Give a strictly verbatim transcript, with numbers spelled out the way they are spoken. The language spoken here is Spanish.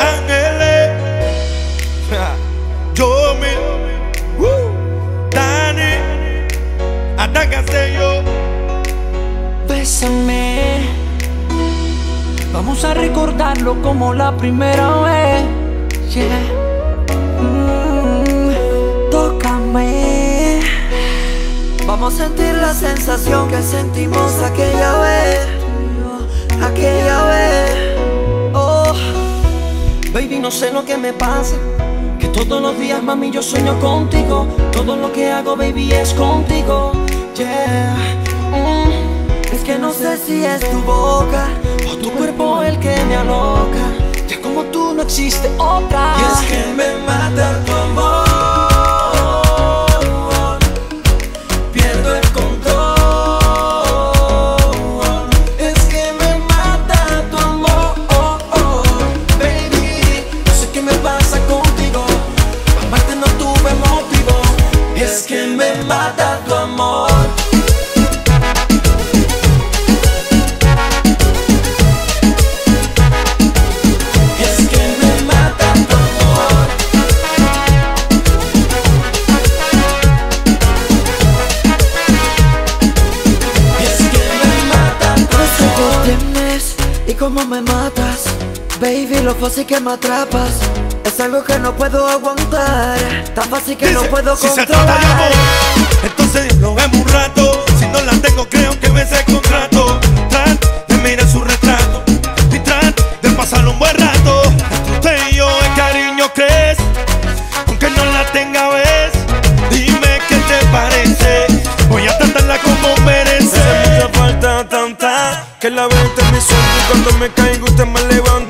Ángeles, Yomil, uh, Dany, atácase yo. Bésame, vamos a recordarlo como la primera vez. Yeah. Vamos a sentir la sensación que sentimos aquella vez, aquella vez. Oh, baby, no sé lo que me pasa, que todos los días, mami, yo sueño contigo. Todo lo que hago, baby, es contigo. Yeah. Mm. Es que no sé si es tu boca o tu cuerpo el que me aloca. Ya como tú no existe otra. Y es que me mata tu amor. Mata tu amor. Es que me mata tu amor. Es que me mata tu amor. No sé cómo tienes y cómo me matas, baby, lo fácil que me atrapas. Es algo que no puedo aguantar, tan fácil que dice, no puedo controlar. Si se trata de amor, entonces dialoguemos un rato. Si no la tengo, creo que vence el contrato. Trat de mirar su retrato y trat de pasar un buen rato. Entre usted y yo el cariño crees, aunque no la tenga ves. Dime qué te parece, voy a tratarla como merece. Hace mucha falta tanta, que la veo en mi sueño y cuando me caigo usted me levanta.